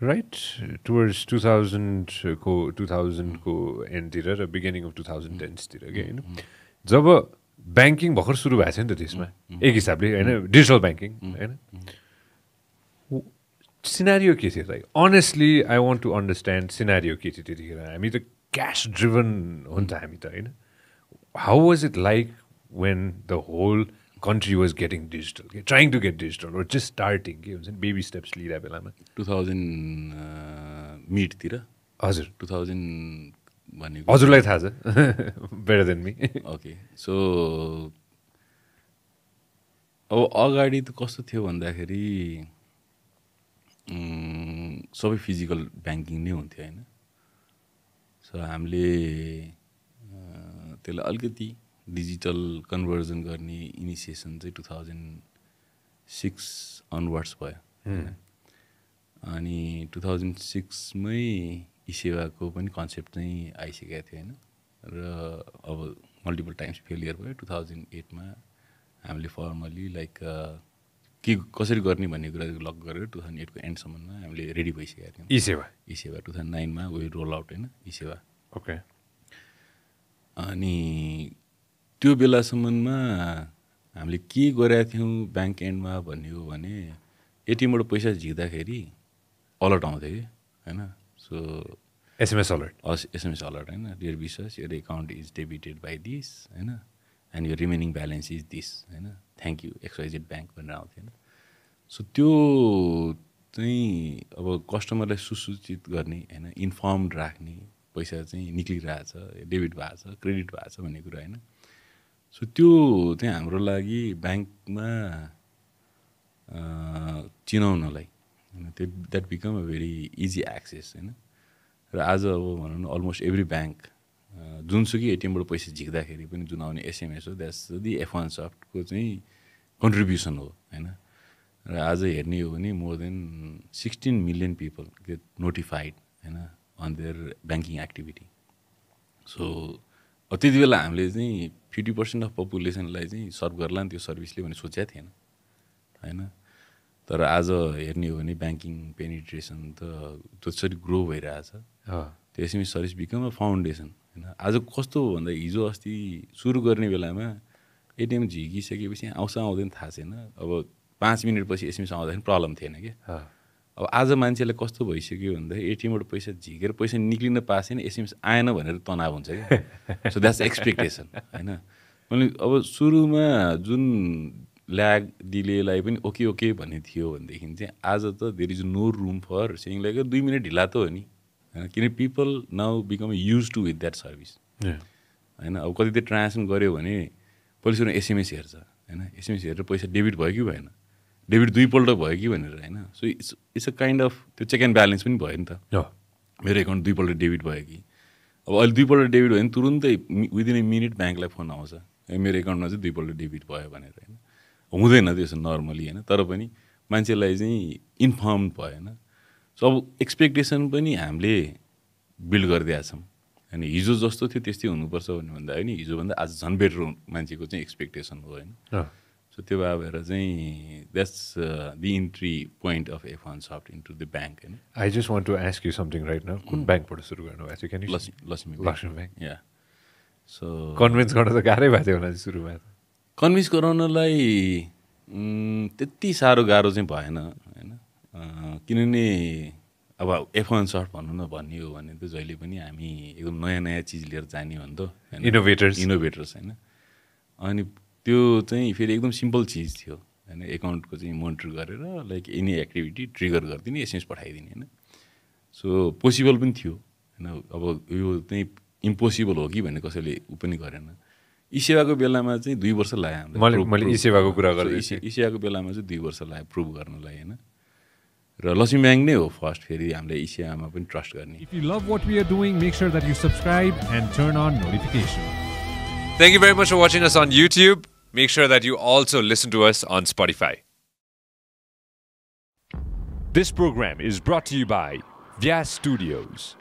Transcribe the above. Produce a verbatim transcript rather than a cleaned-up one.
right towards two thousand को two thousand को end तिर र beginning of two thousand tens तिर again जब banking भर्खर सुरु भएको थियो नि त त्यसमा एक हिसाबले हैन digital banking हैन scenario के थियो like honestly I want to understand scenario के थियो त्यतिखेर हामी त cash driven हुन्छ हामी त हैन how was it like when the whole country was getting digital, okay, trying to get digital, or just starting, okay, baby steps. two thousand uh, meet, tira. Azur. two thousand one. Azur like that, better than me. Okay, so our agadi to cost the banda kheri. So physical banking ne hunthi hai na. So hamle tela algati. Digital conversion garni initiation two thousand six onwards bhayo ani two thousand six may iseva ko pani concept chahi aisikeको थियो हैन र अब multiple times failure भयो two thousand eight ma हामीले formally like के कसरी गर्ने भन्ने कुरा लक गरेर two thousand eight को end सम्म मा हामीले रेडी भइसकेका थियौं iseva iseva two thousand nine ma we roll out हैन iseva okay ani त्यो बेला सम्ममा हामीले के गरेका थियौ बैंक एन्डमा भन्यो भने एटीएमबाट पैसा झिक्दाखेरि अलर्ट आउँथे के हैन so SMS alert SMS alert हैन डियर विश्वास your account is debited by this हैन and your remaining balance is this हैन थ्यांक यू एक्सवाइजेड बैंक भनेर आउँथे हैन सो त्यो चाहिँ अब कस्टमरलाई सुसूचित गर्ने हैन इन्फर्मड राख्ने पैसा चाहिँ निक्लिरहेछ डेबिट भएको छ क्रेडिट भएको छ भन्ने कुरा हैन So, त्यो चाहिँ हाम्रो लागि बैंकमा चिनाउनलाई that become a very easy access हैन र आज अब भनौं न अलमोस्ट एभ्री बैंक जुनसुकै एटीएमबाट पैसा झिक्दाखेरि पनि जुन आउने एसएमएस हो that's the F one soft को चाहिँ कन्ट्रिब्युसन हो हैन र आज हेर्ने हो भने more than sixteen million people get notified हैन on their banking activity so त्यति बेला हामीले चाहिँ fifty percent of population लाई चाहिँ सर्भ गर्ला नि त्यो सर्भिसले भने सोचेको थिएन हैन तर आज हेर्ने हो भने बैंकिङ पेनिट्रेसन त त्यसरी ग्रो भइरहेछ ह त्यसैले सर्भिस बिकम अ फाउन्डेसन हैन आज कस्तो हो भन्दा हिजो अस्ति सुरु गर्ने बेलामा एटीएम झिकिसकेपछि आउँछ आउँदैन थाहा छैन अब five मिनेट पछि एसएमएस आउँदाखेरि प्रब्लम थिएन के ह अब आज मान्छेले कस्तो भइसक्यो भन्दा एटीएमबाट पैसा झिकेर पैसा निक्लिन पास छैन एसएमएस आएन भनेर तनाव हुन्छ के सो दैट्स एक्सपेक्टेसन हैन मैले अब सुरुमा जुन ल्याग डिले लाई पनि ओके ओके भन्ने थियो भने देखिन चाहिँ आज त there is no room for saying like two मिनेट ढिला त हो नि हैन किन people now become used to with that service हैन अब कति त ट्रान्जेक्सन गर्यो भने पोलिसले एसएमएस हेर्छ हैन एसएमएस हेरेर पैसा डेबिट भयो कि भएन डेबिट दुईपल्ट भयो कि भनेर हैन so it's it's a kind of त्यो चेक एन्ड ब्यालेन्स पनि भयो नि त हो मेरो अकाउन्ट दुईपल्ट डेबिट भयो कि अब अहिले दुईपल्ट डेबिट भयो भने तुरुन्तै विदिन ए मिनेट ब्याङ्कलाई फोन आउँछ ए मेरो अकाउन्टमा चाहिँ दुईपल्ट डेबिट भयो भनेर हैन हुँदैन त्यसो नर्मली हैन तर पनि मान्छेलाई चाहिँ इन्फर्म भएन सो अब एक्सपेक्टेसन पनि हामीले बिल्ड गर्दै आछौँ अनि हिजो जस्तो थियो त्यस्तै हुनुपर्छ भन्ने भन्दा हैन हिजो भन्दा आज झन् बेटर मान्छेको चाहिँ एक्सपेक्टेसन हो हैन So that's uh, the entry point of F one Soft into the bank. You know? I just want to ask you something right now. Kun bank pata suru garnu bhayo? Can you Lakshmi Lakshmi Bank. Lakshmi Bank. Yeah. So convince garna ta garai bhayo thyo hola suru ma. Convince garna lai त्यति सारो गाह्रो चाहिँ भएन हैन किनभने अब F one Soft भन्नु न भन्ने हो भने त जहिले पनि हामी एकदम नयाँ नयाँ चीज लिएर जाने भन्छ हैन इनोभेटर्स इनोभेटर्स हैन अनि त्यो चाहिँ फेरि एकदम सिम्पल चीज थियो हैन अकाउन्टको चाहिँ मोनिटर गरेर लाइक एनी एक्टिभिटी ट्रिगर गर्दिने एसएमएस पठाइदिने हैन सो पोसिबल पनि थियो हैन अब यो चाहिँ इम्पोसिबल हो कि भन्ने कसैले उ पनि गरेन इसेवाको बेलामा चाहिँ दुई वर्ष लाग्यो हामीलाई मैले इसेवाको कुरा गर्दै इसेवाको बेलामा चाहिँ दुई वर्ष लाग्यो प्रुभ गर्नलाई हैन र लक्ष्मी बैंक नै हो फर्स्ट फेरि हामीले इसेवामा पनि ट्रस्ट गर्ने if you love what we are doing make sure that you subscribe and turn on notification thank you very much for watching us on YouTube Make sure that you also listen to us on Spotify. This program is brought to you by Vyas Studios.